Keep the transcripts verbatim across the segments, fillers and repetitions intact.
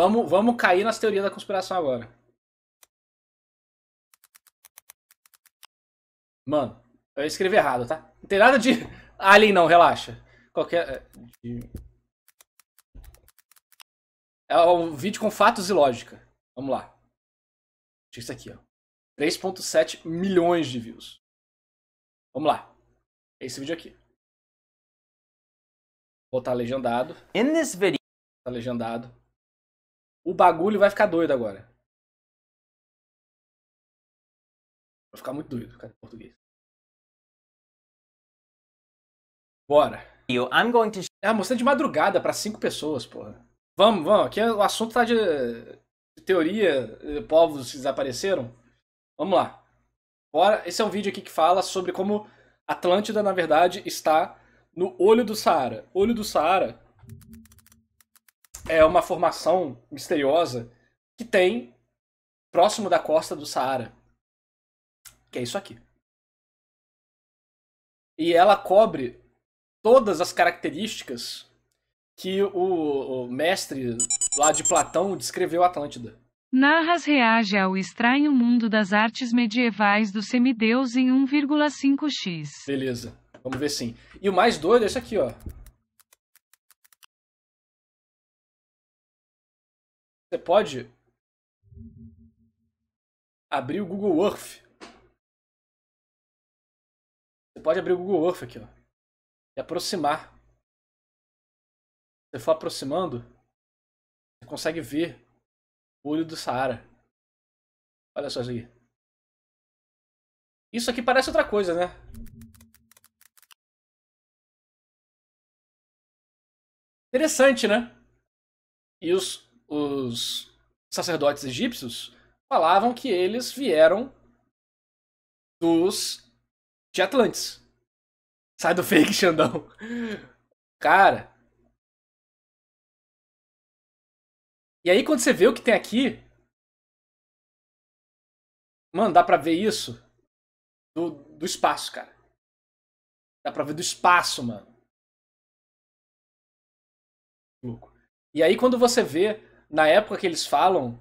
Vamos, vamos cair nas teorias da conspiração agora. Mano, eu escrevi errado, tá? Não tem nada de alien não, relaxa. Qualquer... É um vídeo com fatos e lógica. Vamos lá. Isso aqui, ó. três vírgula sete milhões de views. Vamos lá. É esse vídeo aqui. Vou botar legendado. In this video... Tá legendado. O bagulho vai ficar doido agora. Vai ficar muito doido, cara, em português. Bora. I'm going to... É, mostrando de madrugada pra cinco pessoas, porra. Vamos, vamos. Aqui o assunto tá de, de teoria, povos que desapareceram. Vamos lá. Bora. Esse é um vídeo aqui que fala sobre como Atlântida, na verdade, está no Olho do Saara. Olho do Saara é uma formação misteriosa que tem próximo da costa do Saara. Que é isso aqui. E ela cobre todas as características que o, o mestre lá de Platão descreveu a Atlântida. Narras reage ao estranho mundo das artes medievais do semideus em um vírgula cinco vezes. Beleza, vamos ver sim. E o mais doido é isso aqui, ó. Você pode abrir o Google Earth. Você pode abrir o Google Earth aqui, ó. E aproximar. Se você for aproximando, você consegue ver o Olho do Saara. Olha só isso aqui. Isso aqui parece outra coisa, né? Interessante, né? E os... Os sacerdotes egípcios falavam que eles vieram dos de Atlantes. Sai do fake, Xandão. Cara. E aí quando você vê o que tem aqui... Mano, dá pra ver isso do, do espaço, cara. Dá pra ver do espaço, mano. Louco. E aí quando você vê... Na época que eles falam,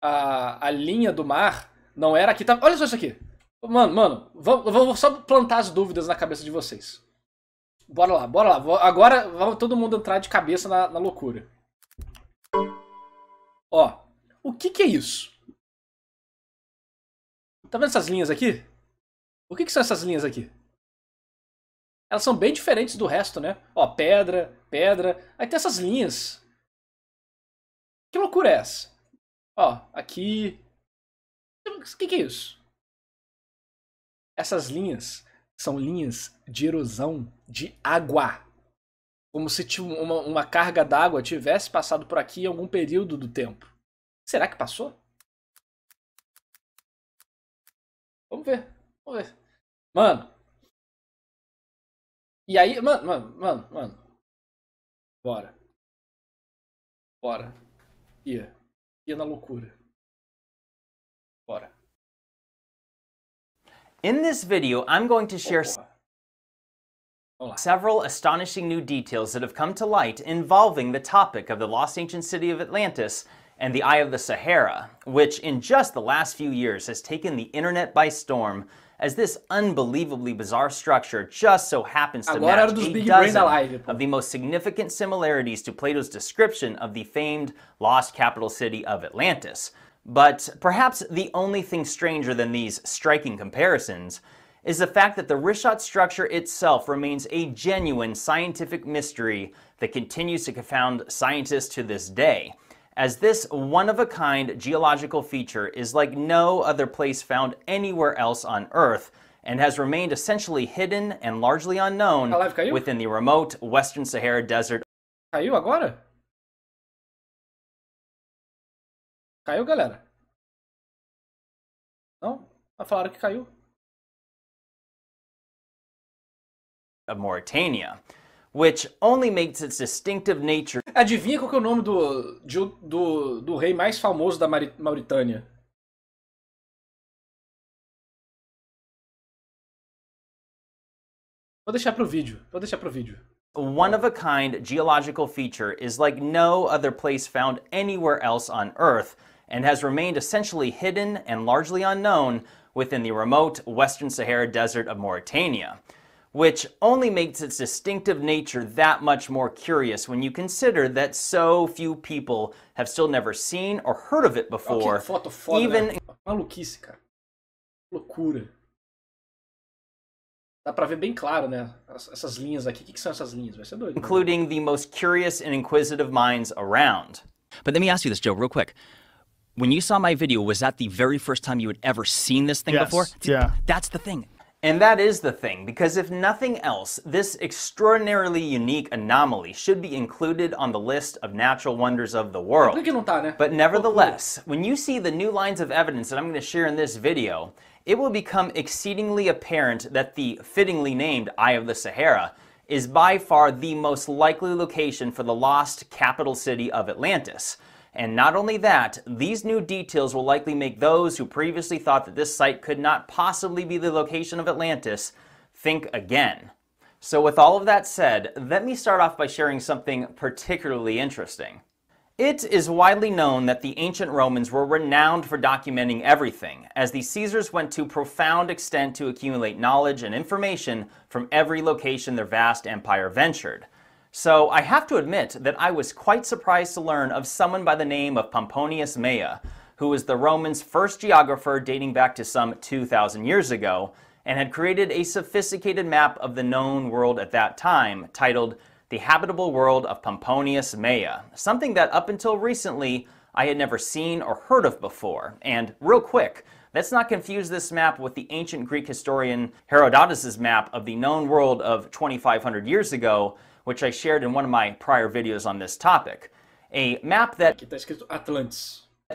a, a linha do mar não era aqui. Tá, olha só isso aqui. Mano, mano, vou, vou só plantar as dúvidas na cabeça de vocês. Bora lá, bora lá. Vou, agora vamos todo mundo entrar de cabeça na, na loucura. Ó, o que que é isso? Tá vendo essas linhas aqui? O que que são essas linhas aqui? Elas são bem diferentes do resto, né? Ó, pedra, pedra. Aí tem essas linhas. Que loucura é essa? Ó, aqui... O que que é isso? Essas linhas são linhas de erosão de água. Como se uma, uma carga d'água tivesse passado por aqui em algum período do tempo. Será que passou? Vamos ver. Vamos ver. Mano. E aí... Mano, mano, mano, mano. Bora. Bora. Ia. Ia na loucura. Bora. In this video, I'm going to share several astonishing new details that have come to light involving the topic of the lost ancient city of Atlantis and the Eye of the Sahara, which in just the last few years has taken the internet by storm, as this unbelievably bizarre structure just so happens to match a dozen of the most significant similarities to Plato's description of the famed lost capital city of Atlantis. But perhaps the only thing stranger than these striking comparisons is the fact that the Rishat structure itself remains a genuine scientific mystery that continues to confound scientists to this day, as this one-of-a-kind geological feature is like no other place found anywhere else on Earth and has remained essentially hidden and largely unknown within the remote Western Sahara Desert. Caiu agora? Caiu, galera? Não? Falaram que caiu. Of Mauritânia, which only makes its distinctive nature... Adivinha qual que é o nome do, de, do, do rei mais famoso da Mauritânia? Vou deixar pro vídeo, vou deixar pro vídeo. one-of-a-kind geological feature is like no other place found anywhere else on Earth, and has remained essentially hidden and largely unknown within the remote Western Sahara Desert of Mauritania, which only makes its distinctive nature that much more curious when you consider that so few people have still never seen or heard of it before. Que foto foda, even né? Maluquice, cara. Loucura. Dá pra ver bem claro, né? Essas linhas aqui. O que são essas linhas? Vai ser doido. Including the most curious and inquisitive minds around. But let me ask you this, Joe, real quick. When you saw my video, was that the very first time you had ever seen this thing yes. before? Yeah. That's the thing. And that is the thing, because if nothing else, this extraordinarily unique anomaly should be included on the list of natural wonders of the world. But nevertheless, when you see the new lines of evidence that I'm going to share in this video, it will become exceedingly apparent that the fittingly named Eye of the Sahara is by far the most likely location for the lost capital city of Atlantis. And not only that, these new details will likely make those who previously thought that this site could not possibly be the location of Atlantis think again. So with all of that said, let me start off by sharing something particularly interesting. It is widely known that the ancient Romans were renowned for documenting everything, as the Caesars went to profound extent to accumulate knowledge and information from every location their vast empire ventured. So I have to admit that I was quite surprised to learn of someone by the name of Pomponius Mela, who was the Romans' first geographer dating back to some two thousand years ago, and had created a sophisticated map of the known world at that time, titled The Habitable World of Pomponius Mela, something that up until recently I had never seen or heard of before. And real quick, let's not confuse this map with the ancient Greek historian Herodotus' map of the known world of twenty-five hundred years ago, which I shared in one of my prior videos on this topic. A map that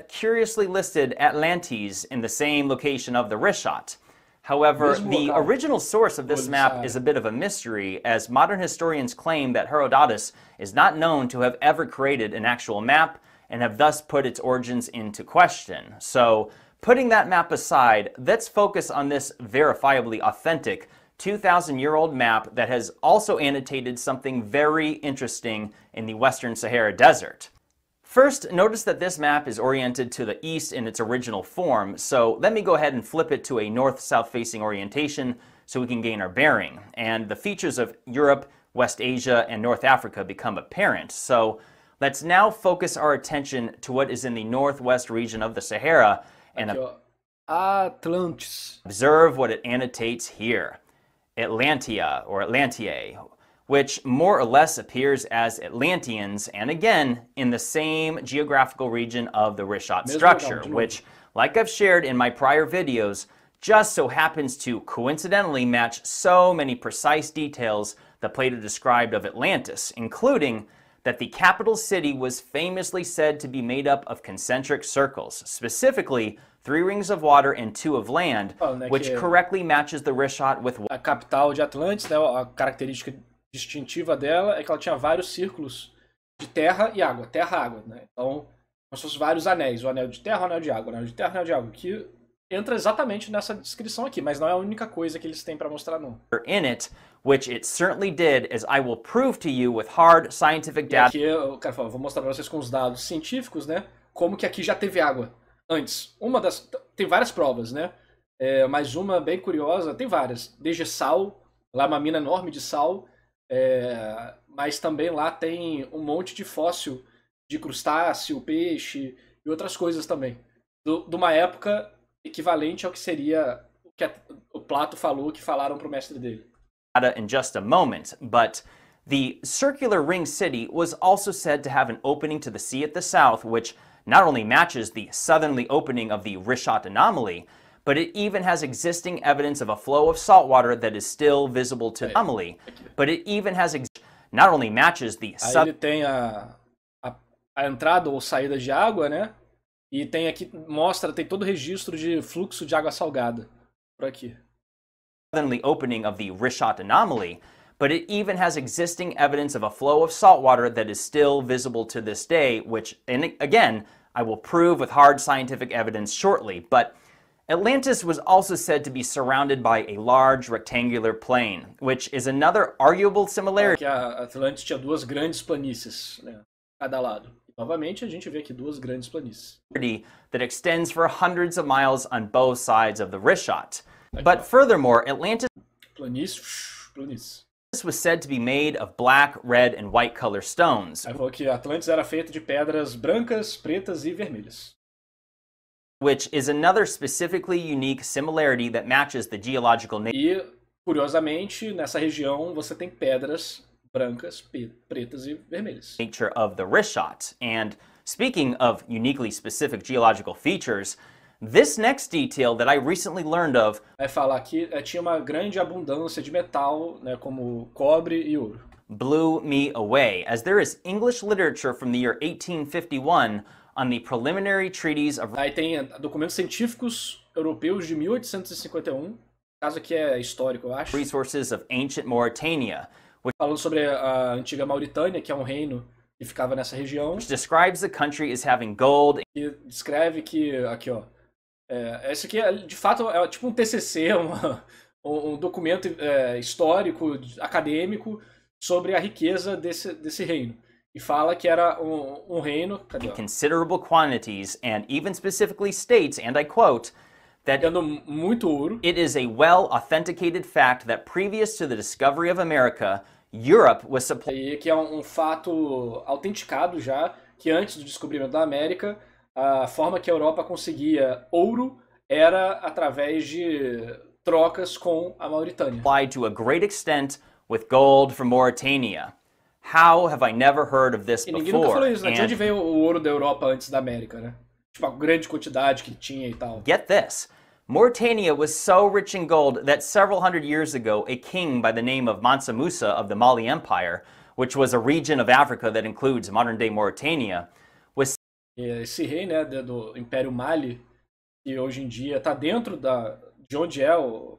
curiously listed Atlantis in the same location of the Rishat. However, the original source of this map is a bit of a mystery, as modern historians claim that Herodotus is not known to have ever created an actual map and have thus put its origins into question. So, putting that map aside, let's focus on this verifiably authentic two thousand year old map that has also annotated something very interesting in the Western Sahara Desert. First, notice that this map is oriented to the east in its original form, so let me go ahead and flip it to a north-south facing orientation so we can gain our bearing, and the features of Europe, West Asia, and North Africa become apparent. So let's now focus our attention to what is in the northwest region of the Sahara and Atlantis. Observe what it annotates here. Atlantia, or Atlantiae, which more or less appears as Atlanteans, and again, in the same geographical region of the Rishat structure, which, like I've shared in my prior videos, just so happens to coincidentally match so many precise details that Plato described of Atlantis, including that the capital city was famously said to be made up of concentric circles, specifically three rings of water and two of land, oh, né, which correctly matches the Rishat with... A capital de Atlantis, né, a característica distintiva dela é que ela tinha vários círculos de terra e água, terra e água, né? Então, como se fossem vários anéis, o anel de terra, o anel de água, o anel de terra, o anel de água, que entra exatamente nessa descrição aqui, mas não é a única coisa que eles têm para mostrar, não. In it, which it certainly did, as I will prove to you with hard scientific data. E aqui, eu, cara, vou mostrar para vocês com os dados científicos, né, como que aqui já teve água. Antes, uma das... tem várias provas, né? É, mas uma bem curiosa, tem várias. Desde sal, lá é uma mina enorme de sal, é, mas também lá tem um monte de fóssil de crustáceo, peixe e outras coisas também. Do, de uma época equivalente ao que seria o que a, o Plato falou, que falaram para o mestre dele. In just a moment, but the circular ring city was also said to have an opening to the sea at the south, which not only matches the southerly opening of the Rishat anomaly, but it even has existing evidence of a flow of salt water that is still visible to the anomaly. But it even has ex not only matches the south. Aí ele tem a, a, a entrada ou saída de água, né? E tem aqui mostra tem todo o registro de fluxo de água salgada por aqui. Southerly opening of the Rishat anomaly. But it even has existing evidence of a flow of salt water that is still visible to this day, which, and again, I will prove with hard scientific evidence shortly. But Atlantis was also said to be surrounded by a large rectangular plain, which is another arguable similarity. É que a Atlantis tinha duas grandes planícies, né, cada lado. E, novamente a gente vê aqui duas grandes planícies. That extends for hundreds of miles on both sides of the Rishat. Aqui, but ó. Furthermore, Atlantis planície, planície. Was said to be made of black, red and white color stones. Aí falou que Atlantis era feita de pedras brancas, pretas e vermelhas. Which is another specifically unique similarity that matches the geological nature. E, curiosamente, nessa região você tem pedras brancas, pe pretas e vermelhas. Nature of the Rishat. And speaking of uniquely specific geological features, this next detail that I recently learned of. É falar que é, tinha uma grande abundância de metal, né, como cobre e ouro. Blew me away, as there is English literature from the year eighteen fifty-one. On the preliminary treaties of... Aí tem documentos científicos europeus de mil oitocentos e cinquenta e um, caso aqui é histórico, eu acho. Resources of ancient Mauritânia, which... Falando sobre a antiga Mauritânia, que é um reino que ficava nessa região. Which describes the country as having gold. Que descreve que aqui, ó, é, isso aqui é, de fato é tipo um T C C, uma, um documento é, histórico, acadêmico sobre a riqueza desse desse reino. E fala que era um, um reino, cadê? Considerable quantities and even specifically states, and I quote, that muito ouro. It is a well-authenticated fact that previous to the discovery of America, Europe was supplied. Que é um, um fato autenticado já que antes do descobrimento da América, a forma que a Europa conseguia ouro era através de trocas com a Mauritânia. Supplied to a great extent with gold from Mauritania. How have I never heard of this before? E ninguém nunca falou isso, né? De onde veio o ouro da Europa antes da América, né? Tipo, a grande quantidade que tinha e tal. Get this. Mauritania was so rich in gold that several hundred years ago, a king by the name of Mansa Musa of the Mali Empire, which was a region of Africa that includes modern-day Mauritania, was... Esse rei, né, do Império Mali, que hoje em dia está dentro da... de onde é o...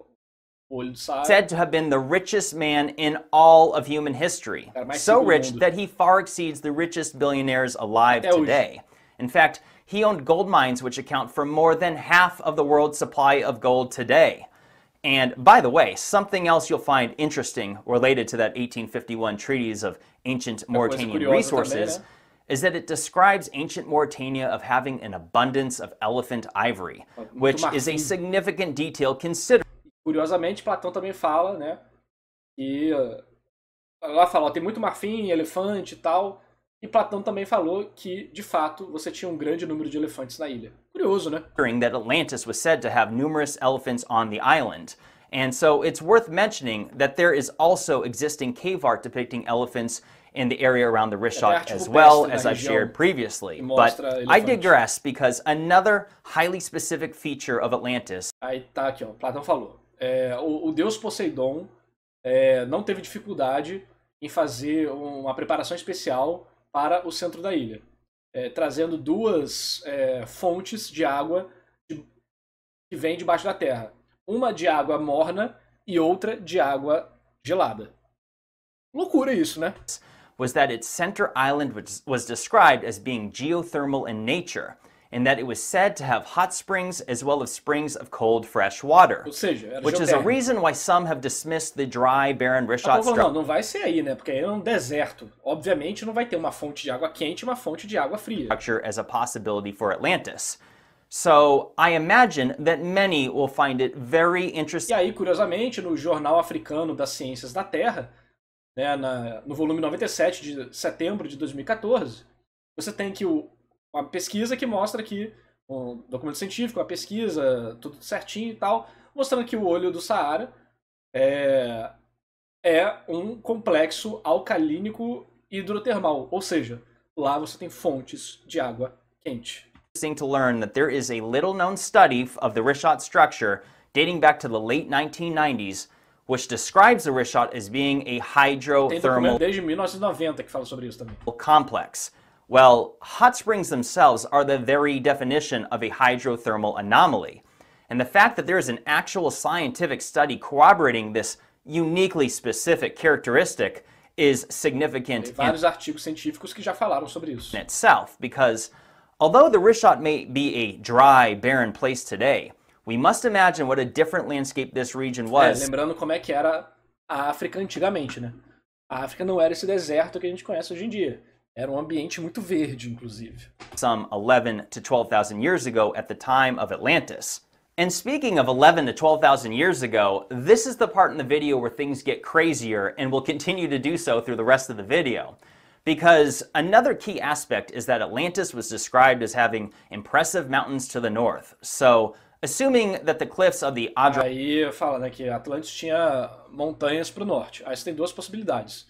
said to have been the richest man in all of human history, so rich that he far exceeds the richest billionaires alive today. In fact, he owned gold mines which account for more than half of the world's supply of gold today. And by the way, something else you'll find interesting related to that eighteen fifty-one treaties of ancient Mauritanian resources is that it describes ancient Mauritania of having an abundance of elephant ivory, which is a significant detail considered. Curiosamente, Platão também fala, né, que lá fala, ó, tem muito marfim, elefante e tal, e Platão também falou que, de fato, você tinha um grande número de elefantes na ilha. Curioso, né? That Atlantis was said to have numerous elephants on the island, and so it's worth mentioning that there is also existing cave art depicting elephants in the area around the Rishat as well, as I've shared previously. But I digress because another highly specific feature of Atlantis. Aí tá aqui, ó, Platão falou. É, o, o deus Poseidon é, não teve dificuldade em fazer uma preparação especial para o centro da ilha, é, trazendo duas é, fontes de água de, que vem debaixo da terra. Uma de água morna e outra de água gelada. Loucura isso, né? Was that its center island was described as being geothermal in nature. And that it was said to have hot springs as well as springs of cold fresh water. Ou seja, which is a reason why some have dismissed the dry, barren Rishat structure. Não, não vai ser aí, né? Porque aí é um deserto. Obviamente não vai ter uma fonte de água quente e uma fonte de água fria. Structure as a possibility for Atlantis. So, I imagine that many will find it very interesting. E aí, curiosamente, no Jornal Africano das Ciências da Terra, né, na, no volume noventa e sete de setembro de dois mil e quatorze, você tem que o uma pesquisa que mostra que, um documento científico, uma pesquisa, tudo certinho e tal, mostrando que o Olho do Saara é, é um complexo alcalínico hidrotermal, ou seja, lá você tem fontes de água quente. Interesting to learn that there is a little-known study of the Rishat structure dating back to the late nineteen nineties, which describes the Rishat as being a hydrothermal. Tem documento desde mil novecentos e noventa que fala sobre isso também. Complex. Well, hot springs themselves are the very definition of a hydrothermal anomaly. And the fact that there is an actual scientific study corroborating this uniquely specific characteristic is significant in vários artigos científicos que já falaram sobre isso. In itself, because although the Rishat may be a dry, barren place today, We must imagine what a different landscape this region was. É, lembrando como é que era a África antigamente, né? A África não era esse deserto que a gente conhece hoje em dia. Era um ambiente muito verde, inclusive. Some eleven to twelve thousand years ago at the time of Atlantis. And speaking of eleven to twelve thousand years ago, this is the part in the video where things get crazier and will continue to do so through the rest of the video. Because another key aspect is that Atlantis was described as having impressive mountains to the north. So, assuming that the cliffs of the Adra... Aí fala, né, que Atlantis tinha montanhas para o norte. Aí você tem duas possibilidades.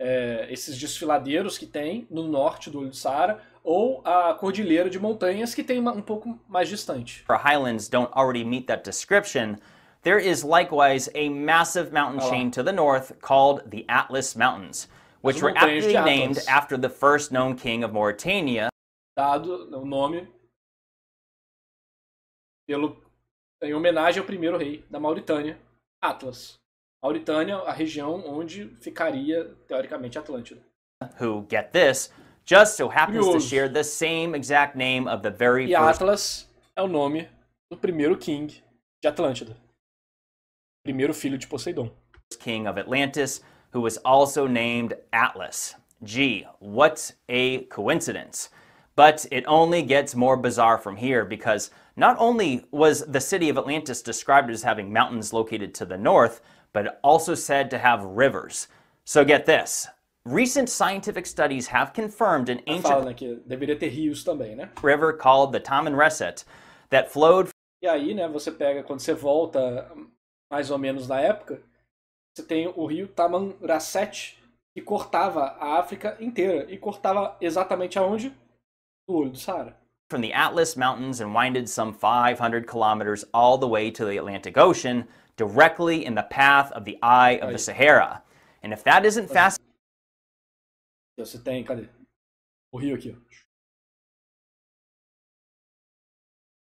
É, esses desfiladeiros que tem no norte do Olho do Saara, ou a cordilheira de montanhas que tem um pouco mais distante. For highlands don't already meet that description, there is likewise a massive mountain ah, chain to the north called the Atlas Mountains, which were aptly named after the first known king of Mauritania. Dado o nome pelo, em homenagem ao primeiro rei da Mauritânia, Atlas. Mauritânia, a região onde ficaria, teoricamente, Atlântida. Who, get this, just so happens Curioso. to share the same exact name of the very e first... E Atlas é o nome do primeiro king de Atlântida. Primeiro filho de Poseidon. King of Atlantis, who was also named Atlas. Gee, what a coincidence. But it only gets more bizarre from here, because not only was the city of Atlantis described as having mountains located to the north, but also said to have rivers. So get this. Recent scientific studies have confirmed an ancient que deveria ter rios também, né? river called the Tamanrasset that flowed... E aí, né, você pega, quando você volta mais ou menos na época, você tem o rio Tamanrasset que cortava a África inteira e cortava exatamente aonde? No Olho do Saara. From the Atlas Mountains and winded some five hundred kilometers all the way to the Atlantic Ocean, directly in the path of the Eye of the Sahara. And if that isn't fast... Você tem, cadê? O rio aqui, ó.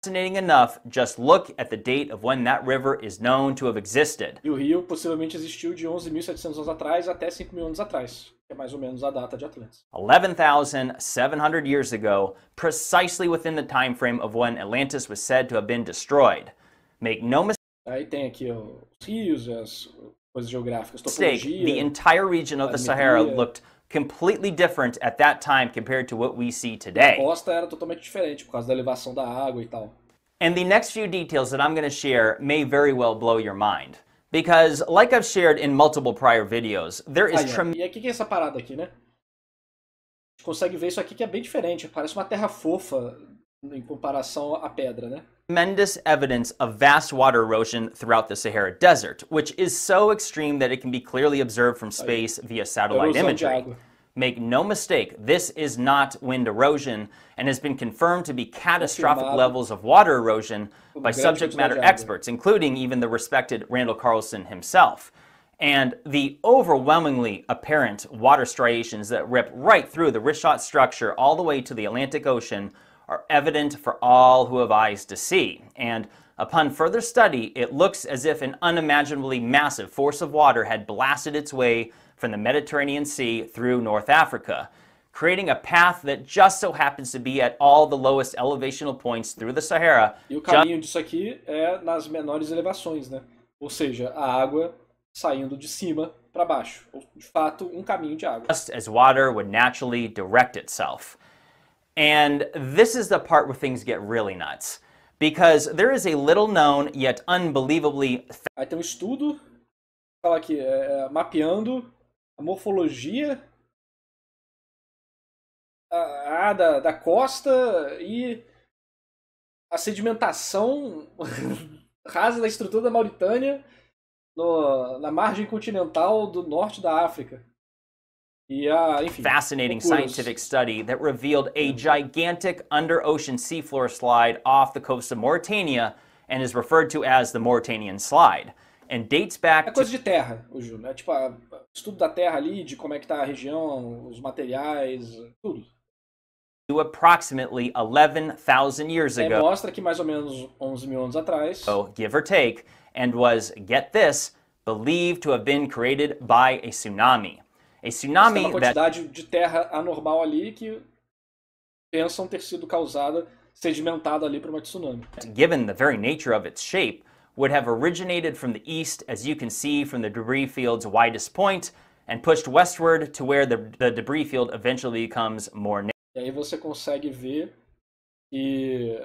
Fascinating enough, just look at the date of when that river is known to have existed. E o rio possivelmente existiu de onze mil e setecentos anos atrás até cinco mil anos atrás, que é mais ou menos a data de Atlantis. eleven thousand seven hundred years ago, precisely within the time frame of when Atlantis was said to have been destroyed. Make no mistake... Aí tem aqui os rios, as coisas geográficas, topologia. The entire region of the Sahara looked completely different at that time compared to what we see today. A costa era totalmente diferente por causa da elevação da água e tal. And the next few details that I'm going to share may very well blow your mind, because like I've shared in multiple prior videos, there is tremendous... E aqui que é essa parada aqui, né? A gente consegue ver isso aqui que é bem diferente, parece uma terra fofa em comparação à pedra, né? Tremendous evidence of vast water erosion throughout the Sahara Desert, which is so extreme that it can be clearly observed from space via satellite imagery. Make no mistake, this is not wind erosion and has been confirmed to be catastrophic levels of water erosion by subject matter experts, including even the respected Randall Carlson himself. And the overwhelmingly apparent water striations that rip right through the Rishat structure all the way to the Atlantic Ocean are evident for all who have eyes to see, and upon further study, it looks as if an unimaginably massive force of water had blasted its way from the Mediterranean Sea through North Africa, creating a path that just so happens to be at all the lowest elevational points through the Sahara. E o caminho disso aqui é nas menores elevações, né? Ou seja, a água saindo de cima para baixo, ou de fato um caminho de água. Just as water would naturally direct itself. And this is the part where things get really nuts, because there is a little known yet unbelievably... Aí tem um estudo, fala aqui, é, mapeando a morfologia a, a, da, da costa e a sedimentação rasa da estrutura da Mauritânia no, na margem continental do norte da África. Yeah, fascinating scientific study that revealed a gigantic under-ocean seafloor slide off the coast of Mauritania and is referred to as the Mauritanian slide, and dates back to... É coisa de terra, o Júlio, né? Tipo, a, estudo da terra ali, de como é que tá a região, os materiais, tudo. To approximately eleven thousand years ago. É, mostra que mais ou menos onze mil anos atrás. So, give or take, and was, get this, believed to have been created by a tsunami. A tsunami. Tem uma quantidade that... de terra anormal ali que pensam ter sido causada, sedimentada ali por uma tsunami. Given the very nature of its shape, would have originated from the east, as you can see from the debris field's widest point, and pushed westward to where the, the debris field eventually becomes more narrow. E aí você consegue ver que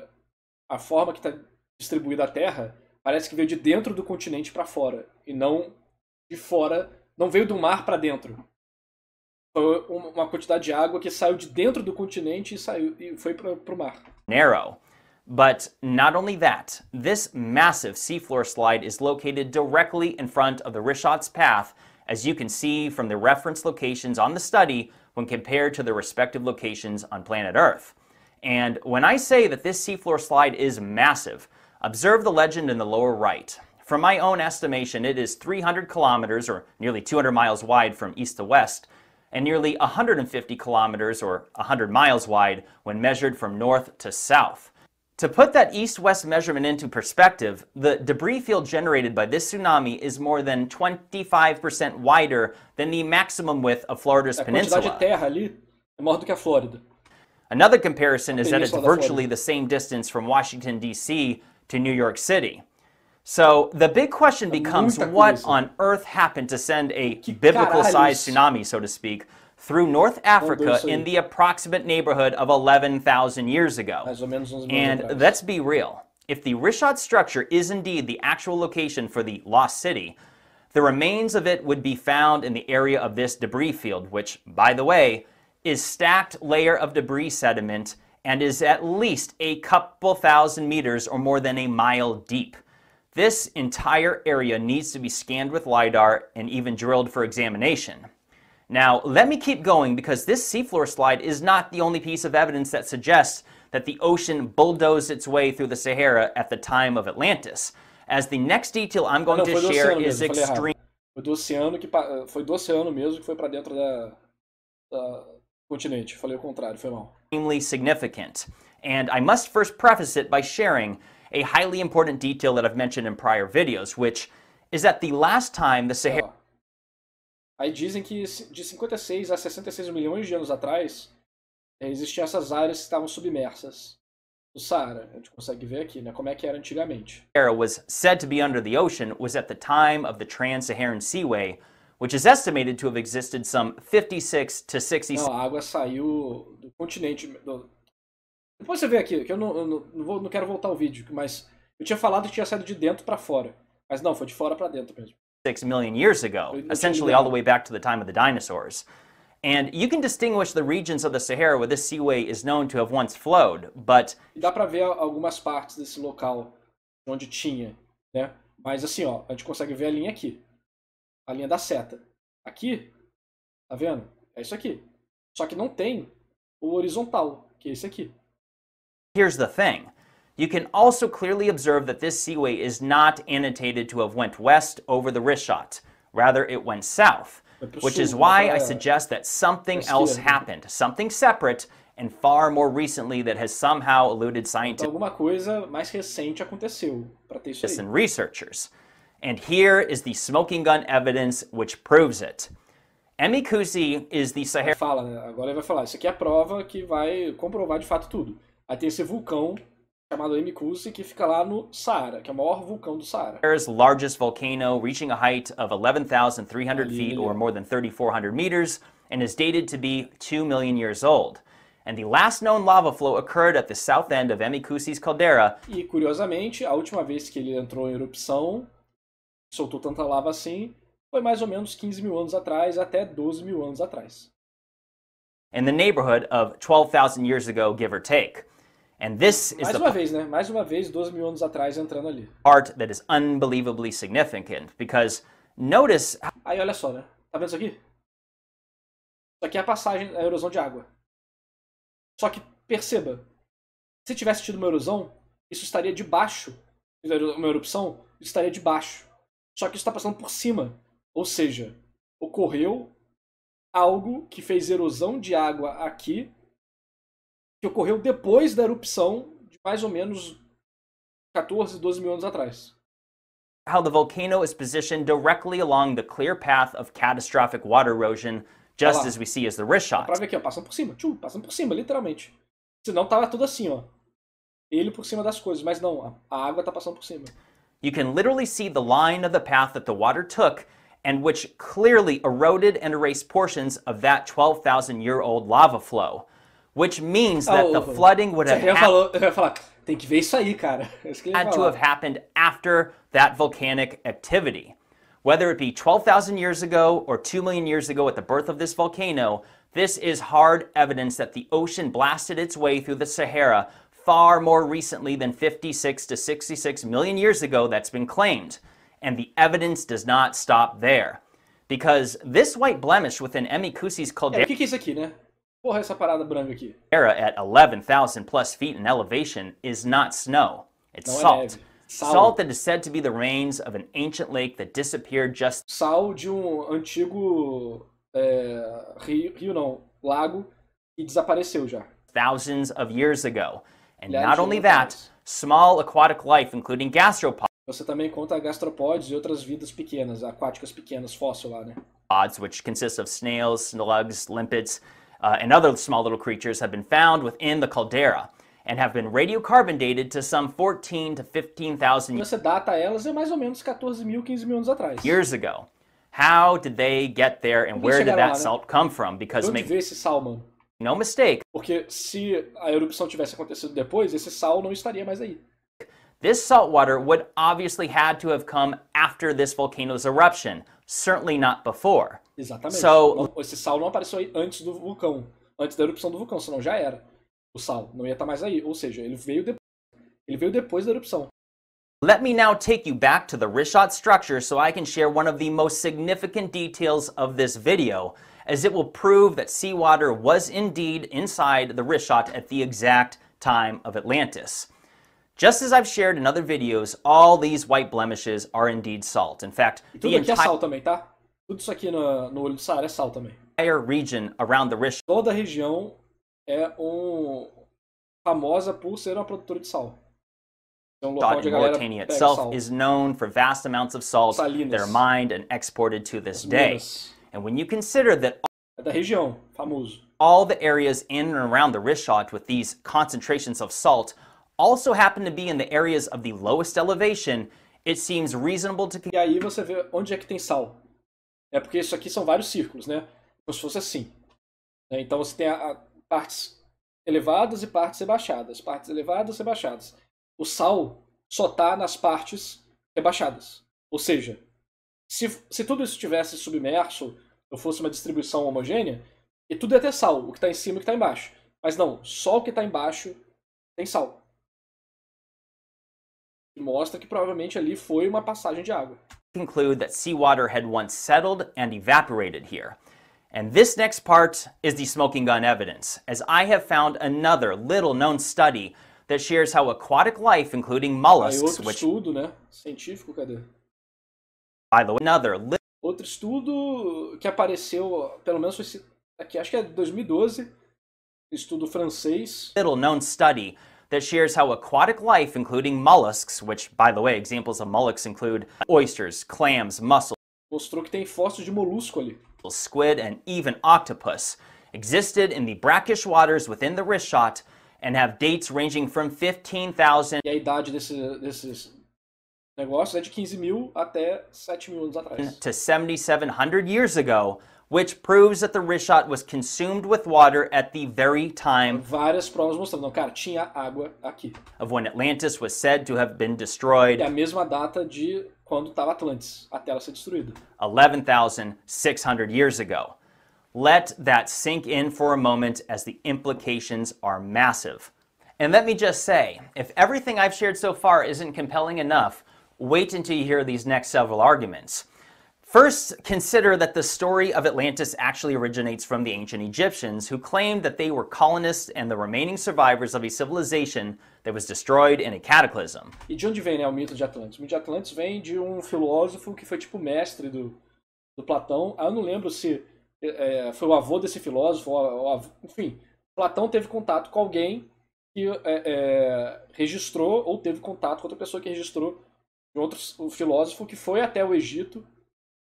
a forma que está distribuída a Terra parece que veio de dentro do continente para fora, e não de fora, não veio do mar para dentro. Foi uma quantidade de água que saiu de dentro do continente e saiu e foi para o mar. Narrow. But not only that, this massive seafloor slide is located directly in front of the Rishat's path, as you can see from the reference locations on the study when compared to the respective locations on planet Earth. And when I say that this seafloor slide is massive, observe the legend in the lower right. From my own estimation, it is three hundred kilometers, or nearly two hundred miles wide from east to west, and nearly one hundred fifty kilometers, or one hundred miles wide, when measured from north to south. To put that east-west measurement into perspective, the debris field generated by this tsunami is more than twenty-five percent wider than the maximum width of Florida's peninsula. Another comparison is that it's virtually the same distance from Washington, D C to New York City. So the big question becomes, what on earth happened to send a biblical-sized tsunami, so to speak, through North Africa in the approximate neighborhood of eleven thousand years ago? And let's be real, if the Rishat structure is indeed the actual location for the lost city, the remains of it would be found in the area of this debris field, which, by the way, is stacked layer of debris sediment and is at least a couple thousand meters or more than a mile deep. This entire area needs to be scanned with LiDAR and even drilled for examination. Now, let me keep going, because this seafloor slide is not the only piece of evidence that suggests that the ocean bulldozed its way through the Sahara at the time of Atlantis, as the next detail I'm going Não, to share is mesmo, extreme... Foi do oceano que foi do oceano mesmo que foi para dentro da, da continente. Falei o contrário, foi mal. Extremely significant. And I must first preface it by sharing a highly important detail that I've mentioned in prior videos, which is that the last time the Sahara... Oh. Aí dizem que de cinquenta e seis a sessenta e seis milhões de anos atrás, existiam essas áreas que estavam submersas do Saara. A gente consegue ver aqui, né, como é que era antigamente. Era was said to be under the ocean was at the time of the Trans-Saharan Seaway, which is estimated to have existed some fifty-six to sixty. Não, a água saiu do continente. Do... Depois você vê aqui, que eu não, eu não, vou, não quero voltar ao vídeo, mas eu tinha falado que tinha saído de dentro para fora, mas não, foi de fora para dentro mesmo. six million years ago, essentially all the way back to the time of the dinosaurs. And you can distinguish the regions of the Sahara where this seaway is known to have once flowed, but... Dá para ver algumas partes desse local onde tinha, né? Mas assim, ó, a gente consegue ver a linha aqui. A linha da seta. Aqui, tá vendo? É isso aqui. Só que não tem o horizontal, que é esse aqui. Here's the thing. You can also clearly observe that this seaway is not annotated to have went west over the Rishat. Rather, it went south, which is why I suggest that something else happened, something separate and far more recently that has somehow eluded scientists and researchers. And here is the smoking gun evidence which proves it. Emi Koussi is the Sahara... Fala, né? Agora ele vai falar. Isso aqui é a prova que vai comprovar de fato tudo. Aí tem esse vulcão chamado Emi Koussi, que fica lá no Saara, que é o maior vulcão do Saara. Sahara's largest volcano, reaching a height of eleven thousand three hundred feet or more than three thousand four hundred meters, and is dated to be two million years old. And the last known lava flow occurred at the south end of Emi Koussi's caldera. E curiosamente, a última vez que ele entrou em erupção, soltou tanta lava assim, foi mais ou menos quinze mil anos atrás, até doze mil anos atrás. In the neighborhood of twelve thousand years ago, give or take. And this is the vez, né? Mais uma vez, doze mil anos atrás, entrando ali. Part that is unbelievably significant, because notice... Aí, olha só, né? Tá vendo isso aqui? Isso aqui é a passagem, a erosão de água. Só que, perceba, se tivesse tido uma erosão, isso estaria debaixo, uma erupção, isso estaria debaixo. Só que isso está passando por cima. Ou seja, ocorreu algo que fez erosão de água aqui, que ocorreu depois da erupção de mais ou menos quatorze, doze mil anos atrás. How the volcano is positioned directly along the clear path of catastrophic water erosion, just as we see as the Rishat. Pra ver aqui, ó, passando por cima, tchum, passando por cima, literalmente. Senão tava tudo assim, ó. Ele por cima das coisas, mas não, a água tá passando por cima. You can literally see the line of the path that the water took and which clearly eroded and erased portions of that twelve thousand year old lava flow, which means that oh, the flooding would have had to have happened after that volcanic activity. Whether it be twelve thousand years ago or two million years ago at the birth of this volcano, this is hard evidence that the ocean blasted its way through the Sahara far more recently than fifty-six to sixty-six million years ago that's been claimed. And the evidence does not stop there. Because this white blemish within Emi Koussi's caldera é, que que é isso aqui, né? Porra, essa parada branca aqui. At eleven thousand plus feet in elevation is not snow, it's Não salt. É sal. Salt that is said to be the rains of an ancient lake that disappeared just... Sal de um antigo é, rio, rio não, lago, e desapareceu já. Thousands of years ago. And not only that, small aquatic life, including gastropods. Você também conta gastropods e outras vidas pequenas, aquáticas pequenas, fóssil lá, né? Pods, which consist of snails, slugs, limpets, uh, and other small little creatures, have been found within the caldera and have been radiocarbon dated to some fourteen to fifteen thousand. Você data elas é mais ou menos quatorze mil, quinze mil anos atrás. Years ago. How did they get there and where did that salt come from? Because make no mistake. Porque se a erupção tivesse acontecido depois, esse sal não estaria mais aí. This salt water would obviously had to have come after this volcano's eruption, certainly not before. Exatamente. So, esse sal não apareceu aí antes do vulcão, antes da erupção do vulcão, senão já era. O sal não ia estar mais aí, ou seja, ele veio depois. Ele veio depois da erupção. Let me now take you back to the Rishat structure so I can share one of the most significant details of this video, as it will prove that seawater was indeed inside the Rishat at the exact time of Atlantis. Just as I've shared in other videos, all these white blemishes are indeed salt. In fact, the entire... é sal também, tá? Tudo isso aqui no, no Olho do Saara é sal também. Entire region around the Rishat. Toda a região é um... famosa por ser uma produtora de sal. Então, local de Mauritania itself sal. Is known for vast amounts of salt Salinas. That are mined and exported to this As day. Minas. And when you consider that all, da região, famoso. All the areas in and around the Rishat with these concentrations of salt also happen to be in the areas of the lowest elevation, it seems reasonable to... E aí você vê onde é que tem sal. É porque isso aqui são vários círculos, né? Como se fosse assim. Então você tem a, a partes elevadas e partes rebaixadas. Partes elevadas e rebaixadas. O sal só está nas partes rebaixadas. Ou seja, se, se tudo isso estivesse submerso, ou fosse uma distribuição homogênea, e tudo ia ter sal, o que está em cima e o que está embaixo. Mas não, só o que está embaixo tem sal. E mostra que provavelmente ali foi uma passagem de água. Conclude that seawater had once settled and evaporated here. And this next part is the smoking gun evidence, as I have found another little known study that shares how aquatic life, including mollusks, which... Estudo, né? Científico, cadê? By the way, another... Outro estudo que apareceu, pelo menos foi aqui, acho que é dois mil e doze, estudo francês. Little known study that shares how aquatic life, including mollusks, which, by the way, examples of mollusks include oysters, clams, mussels. Mostrou que tem fósseis de molusco ali. Squid and even octopus existed in the brackish waters within the Rishat and have dates ranging from fifteen thousand... E a idade desse, desses negócios é de quinze mil até sete mil anos atrás. ...to seventy-seven hundred years ago, which proves that the Rishat was consumed with water at the very time... Várias provas mostrando, cara, tinha água aqui. ...of when Atlantis was said to have been destroyed... É a mesma data de quando estava Atlantis, até ela ser destruída. eleven thousand six hundred years ago. Let that sink in for a moment, as the implications are massive. And let me just say, if everything I've shared so far isn't compelling enough, wait until you hear these next several arguments. First, consider that the story of Atlantis actually originates from the ancient Egyptians, who claimed that they were colonists and the remaining survivors of a civilization that was destroyed in a cataclysm. E de onde vem, né, o mito de Atlantis? O mito de Atlantis vem de um filósofo que foi tipo mestre do, do Platão. Ah, eu não lembro se... É, foi o avô desse filósofo, o avô, enfim, Platão teve contato com alguém que é, é, registrou, ou teve contato com outra pessoa que registrou, de outro filósofo que foi até o Egito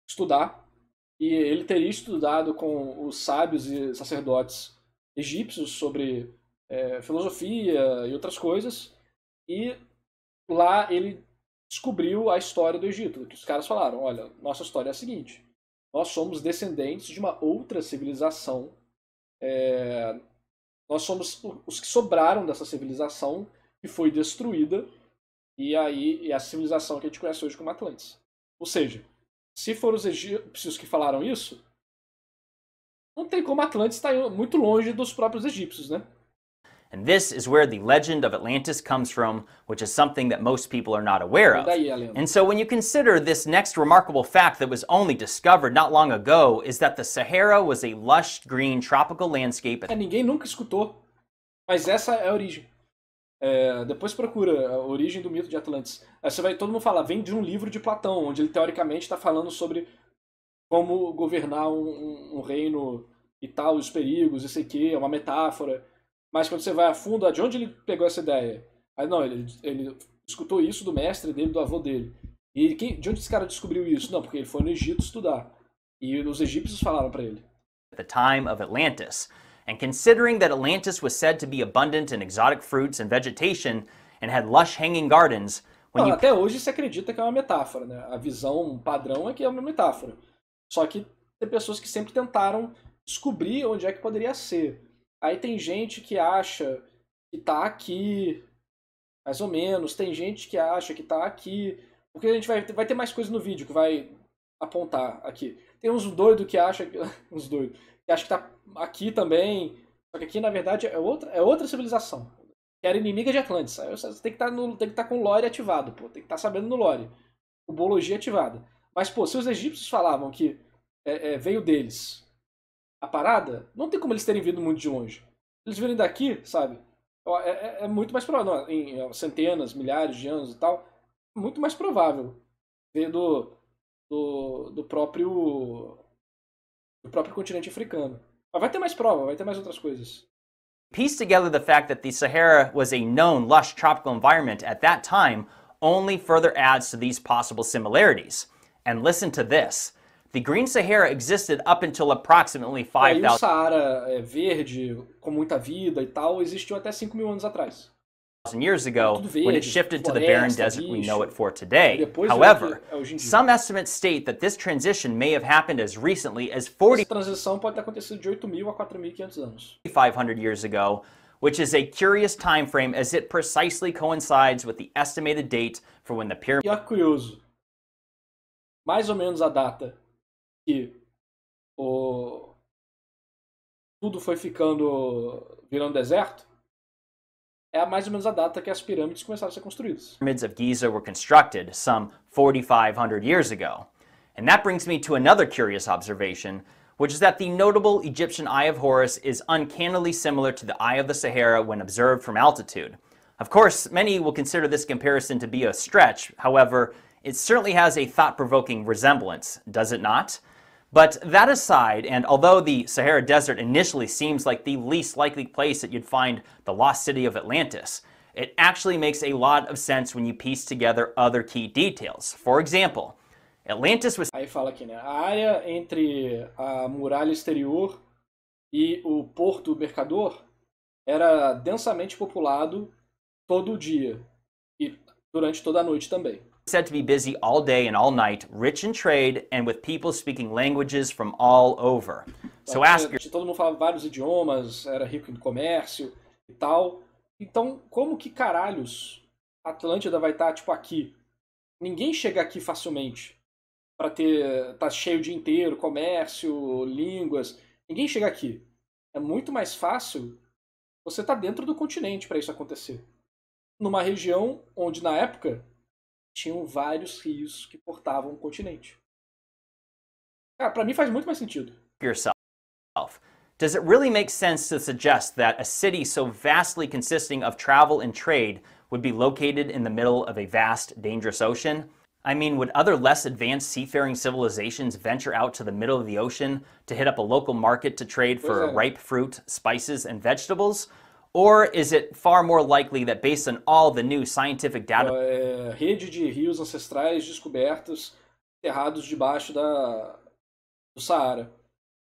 estudar, e ele teria estudado com os sábios e sacerdotes egípcios sobre é, filosofia e outras coisas. E lá ele descobriu a história do Egito, que os caras falaram, olha, nossa história é a seguinte, nós somos descendentes de uma outra civilização, é, nós somos os que sobraram dessa civilização que foi destruída, e aí é a civilização que a gente conhece hoje como Atlantis. Ou seja, se foram os egípcios que falaram isso, não tem como Atlantis estar muito longe dos próprios egípcios, né? And this is where the legend of Atlantis comes from, which is something that most people are not aware of. And so when you consider this next remarkable fact that was only discovered not long ago, is that the Sahara was a lush, green, tropical landscape. É, ninguém nunca escutou, mas essa é a origem. É, depois procura a origem do mito de Atlantis. Aí você vai, todo mundo fala, vem de um livro de Platão, onde ele teoricamente está falando sobre como governar um, um, um reino e tal, os perigos, isso aqui, é uma metáfora. Mas quando você vai a fundo, de onde ele pegou essa ideia? Aí não, ele, ele escutou isso do mestre dele, do avô dele. E ele, quem, de onde esse cara descobriu isso? Não, porque ele foi no Egito estudar. E os egípcios falaram para ele. The time of Atlantis. And considering that Atlantis was said to be abundant in exotic fruits and vegetation and had lush hanging gardens, when não, you... Até hoje se acredita que é uma metáfora, né? A visão padrão é que é uma metáfora. Só que tem pessoas que sempre tentaram descobrir onde é que poderia ser. Aí tem gente que acha que tá aqui, mais ou menos. Tem gente que acha que tá aqui. Porque a gente vai, vai ter mais coisa no vídeo que vai apontar aqui. Tem uns doidos que acham que... uns doidos que acham que tá aqui também. Só que aqui, na verdade, é outra, é outra civilização. Que era inimiga de Atlantis. Aí você tem que tá estar tá com o lore ativado, pô. Tem que estar tá sabendo no lore. Cubologia ativada. Mas, pô, se os egípcios falavam que é, é, veio deles... a parada, não tem como eles terem vindo muito de longe. Eles virem daqui, sabe? É, é, é muito mais provável. Não, em centenas, milhares de anos e tal, muito mais provável vir do, do, do próprio do próprio continente africano. Mas vai ter mais prova, vai ter mais outras coisas. Piece together the fact that the Sahara was a known lush tropical environment at that time only further adds to these possible similarities. And listen to this. The Green Sahara existed up until approximately five thousand... Aí o Saara verde, com muita vida e tal, existiu até cinco mil anos atrás. ...years ago, verde, when it shifted floresta, to the barren desert bicho, we know it for today. However, some estimates state that this transition may have happened as recently as forty... Essa transição pode ter acontecido de oito mil a quatro mil e quinhentos anos. ...five hundred years ago, which is a curious time frame as it precisely coincides with the estimated date for when the pyramid... E é curioso. Mais ou menos a data... que o... tudo foi ficando, virando deserto, é mais ou menos a data que as pirâmides começaram a ser construídas. The pyramids of Giza were constructed some forty-five hundred years ago. And that brings me to another curious observation, which is that the notable Egyptian Eye of Horus is uncannily similar to the Eye of the Sahara when observed from altitude. Of course, many will consider this comparison to be a stretch, however, it certainly has a thought-provoking resemblance, does it not? But that aside, and although the Sahara Desert initially seems like the least likely place that you'd find the lost city of Atlantis, it actually makes a lot of sense when you piece together other key details. For example, Atlantis was... Aí fala aqui, né? A área entre a muralha exterior e o porto mercador era densamente populado todo o dia e durante toda a noite também. Said to be busy all day and all night, rich in trade, and with people speaking languages from all over. So ask your... Todo mundo falava vários idiomas, era rico em comércio e tal. Então, como que caralhos Atlântida vai estar, tipo, aqui? Ninguém chega aqui facilmente pra ter... tá cheio o dia inteiro, comércio, línguas. Ninguém chega aqui. É muito mais fácil você tá dentro do continente pra isso acontecer. Numa região onde, na época... tinham vários rios que cortavam o continente. Cara, para mim faz muito mais sentido. Yourself. Does it really make sense to suggest that a city so vastly consisting of travel and trade would be located in the middle of a vast, dangerous ocean? I mean, would other less advanced seafaring civilizations venture out to the middle of the ocean to hit up a local market to trade for pois é. Ripe fruit, spices, and vegetables? Or is it far more likely that based on all the new scientific data... É, rede de rios ancestrais descobertos, enterrados debaixo da, do Saara.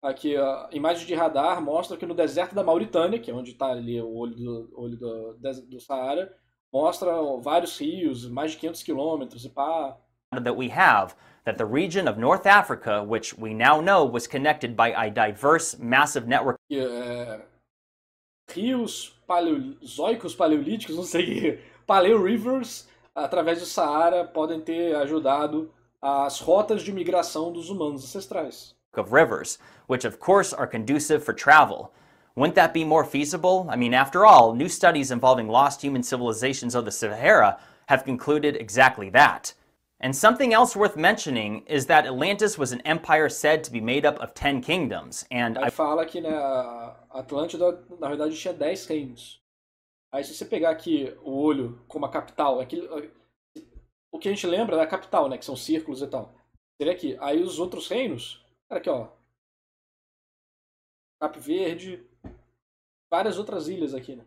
Aqui, a imagem de radar mostra que no deserto da Mauritânia, que é onde está ali o olho, do, olho do, do Saara, mostra vários rios, mais de quinhentos quilômetros e pá. That we have, that the region of North Africa, which we now know was connected by a diverse, massive network. E, é, rios paleozoicos, paleolíticos, não sei, paleo rivers, através do Saara, podem ter ajudado as rotas de migração dos humanos ancestrais. Of rivers, which of course are conducive for travel. Wouldn't that be more feasible? I mean, after all, new studies involving lost human civilizations of the Sahara have concluded exactly that. And something else worth mentioning is that Atlantis was an empire said to be made up of ten kingdoms, and I... fala que na Atlântida, na verdade, tinha dez reinos. Aí se você pegar aqui o olho como a capital, aqui, o que a gente lembra da capital, né, que são círculos e tal. Seria aqui. Aí os outros reinos, cara, aqui ó, Cabo Verde, várias outras ilhas aqui, né?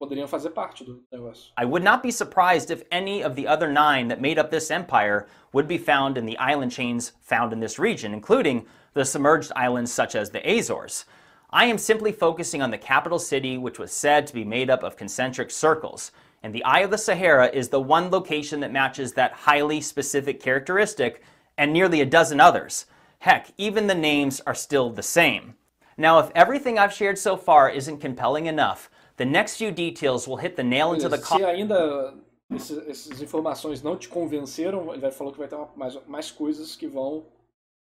Poderiam fazer parte do negócio. I would not be surprised if any of the other nine that made up this empire would be found in the island chains found in this region, including the submerged islands such as the Azores. I am simply focusing on the capital city, which was said to be made up of concentric circles, and the Eye of the Sahara is the one location that matches that highly specific characteristic, and nearly a dozen others. Heck, even the names are still the same. Now, if everything I've shared so far isn't compelling enough, the next few details will hit the nail into the coffin. Se ainda esses, essas informações não te convenceram, ele falou que vai ter uma, mais, mais coisas que vão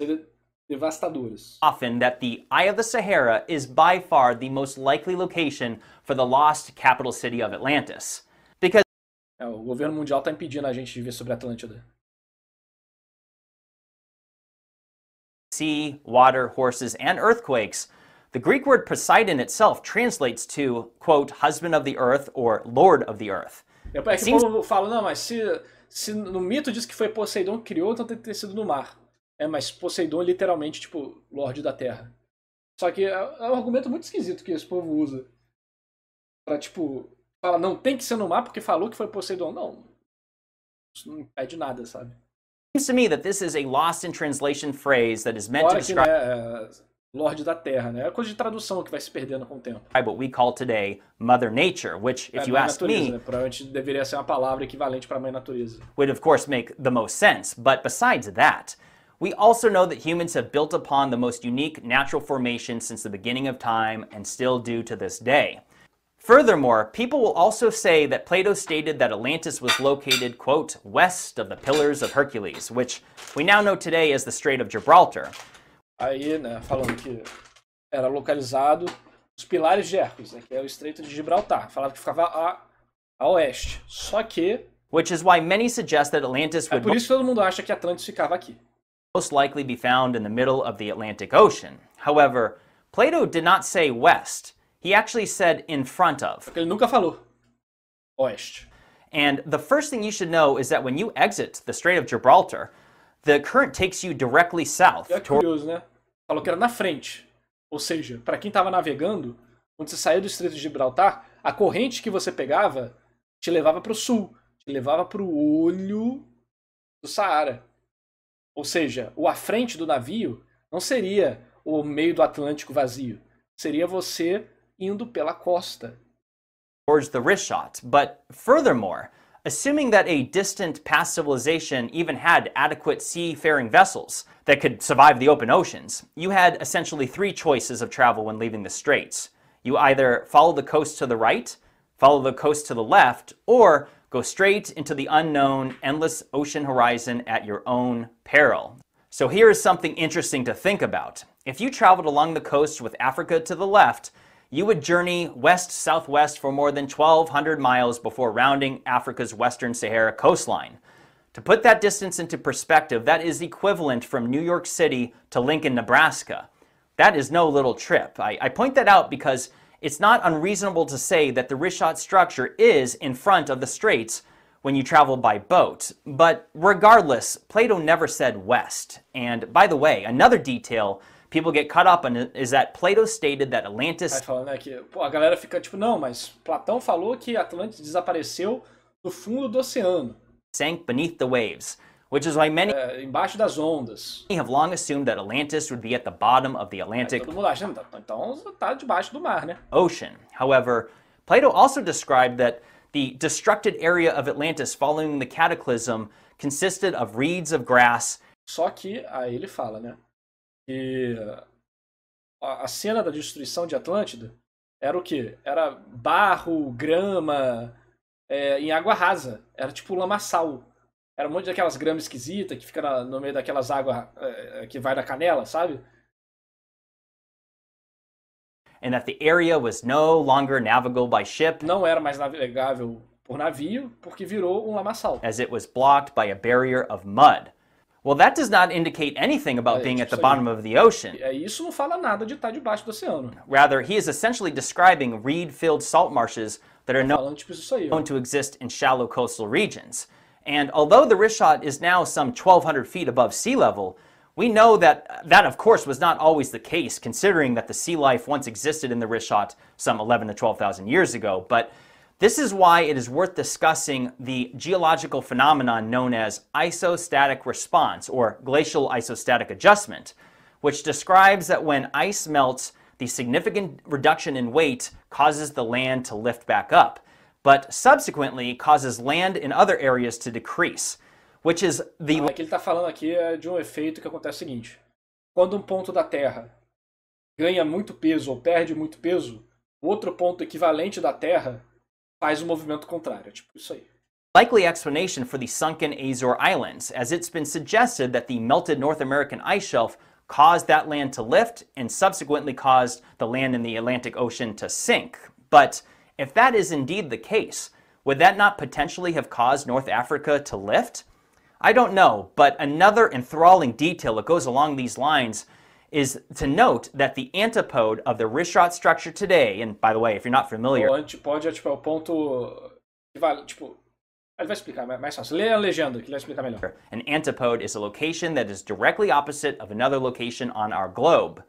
ser devastadoras. Often that the Eye of the Sahara is by far the most likely location for the lost capital city of Atlantis. Because é, o governo mundial está impedindo a gente de ver sobre a Atlântida. Sea, water, horses, and earthquakes. The Greek word Poseidon itself translates to, quote, husband of the earth or lord of the earth. É que seems... o povo fala, não, mas se, se no mito diz que foi Poseidon que criou, então tem que ter sido no mar. É, mas Poseidon é literalmente, tipo, lorde da terra. Só que é um argumento muito esquisito que esse povo usa. Pra, tipo, fala, não, tem que ser no mar porque falou que foi Poseidon. Não, isso não impede nada, sabe? It seems to me that this is a lost in translation phrase that is meant Agora to describe... Que, né, é... Lorde da Terra, né? É coisa de tradução que vai se perdendo com o tempo. What we call today Mother Nature, which, if é, you ask natureza, me, né? Provavelmente deveria ser uma palavra equivalente para mãe natureza. Would of course make the most sense, but besides that, we also know that humans have built upon the most unique natural formation since the beginning of time and still do to this day. Furthermore, people will also say that Plato stated that Atlantis was located, quote, west of the Pillars of Hercules, which we now know today as the Strait of Gibraltar. Aí, né, falando que era localizado os Pilares de Hércules, né, que é o Estreito de Gibraltar. Falava que ficava a, a oeste. Só que... Which is why many suggest that Atlantis would... É por isso que todo mundo acha que Atlantis ficava aqui. Most likely be found in the middle of the Atlantic Ocean. However, Plato did not say west. He actually said in front of. Porque ele nunca falou oeste. And the first thing you should know is that when you exit the Strait of Gibraltar, the current takes you directly south. É curioso, né? Falou que era na frente. Ou seja, para quem estava navegando, quando você saía do Estreito de Gibraltar, a corrente que você pegava te levava para o sul, te levava para o olho do Saara. Ou seja, o à frente do navio não seria o meio do Atlântico vazio, seria você indo pela costa. Towards the Rishat, but furthermore, assuming that a distant past civilization even had adequate seafaring vessels that could survive the open oceans, you had essentially three choices of travel when leaving the straits. You either follow the coast to the right, follow the coast to the left, or go straight into the unknown, endless ocean horizon at your own peril. So here is something interesting to think about. If you traveled along the coast with Africa to the left, you would journey west-southwest for more than twelve hundred miles before rounding Africa's western Sahara coastline. To put that distance into perspective, that is equivalent from New York City to Lincoln, Nebraska. That is no little trip. I, I point that out because it's not unreasonable to say that the Rishat structure is in front of the straits when you travel by boat. But regardless, Plato never said west. And by the way, another detail people get caught up on is that Plato stated that Atlantis... Fala, né, que, pô, a galera fica tipo, não, mas Platão falou que Atlantis desapareceu do fundo do oceano. Sank beneath the waves, which is why many é, embaixo das ondas. Have long assumed that Atlantis would be at the bottom of the Atlantic. É, todo mundo acha, então tá debaixo do mar, né? Ocean. However, Plato also described that the destructed area of Atlantis following the cataclysm consisted of reeds of grass. Só que aí ele fala, né, que a cena da destruição de Atlântida era o quê? Era barro, grama, é, em água rasa. Era tipo lamaçal. Era um monte daquelas gramas esquisitas que fica na, no meio daquelas águas é, que vai na canela, sabe? And that the area was no longer navigable by ship. Não era mais navegável por navio, porque virou um lamaçal. As it was blocked by a barrier of mud. Well, that does not indicate anything about é, being at the bottom of the ocean. É, isso não fala nada de estar debaixo do oceano. Rather, he is essentially describing reed-filled salt marshes that are known, tipo aí, known to exist in shallow coastal regions. And although the Rishat is now some twelve hundred feet above sea level, we know that that, of course, was not always the case, considering that the sea life once existed in the Rishat some eleven to twelve thousand years ago. But this is why it is worth discussing the geological phenomenon known as isostatic response, or glacial isostatic adjustment, which describes that when ice melts, the significant reduction in weight causes the land to lift back up, but subsequently causes land in other areas to decrease, which is the... O que ele está falando aqui é de um efeito que acontece o seguinte. Quando um ponto da Terra ganha muito peso ou perde muito peso, outro ponto equivalente da Terra faz o um movimento contrário, tipo isso aí. Likely explanation for the sunken Azores Islands, as it's been suggested that the melted North American ice shelf caused that land to lift and subsequently caused the land in the Atlantic Ocean to sink. But if that is indeed the case, would that not potentially have caused North Africa to lift? I don't know, but another enthralling detail that goes along these lines is to note that the antipode of the Rishat structure today, and by the way, if you're not familiar... O antipode é tipo, é o ponto que vale, tipo... Ele vai explicar, mais fácil. Lê a legenda, que ele vai explicar melhor. An antipode is a location that is directly opposite of another location on our globe.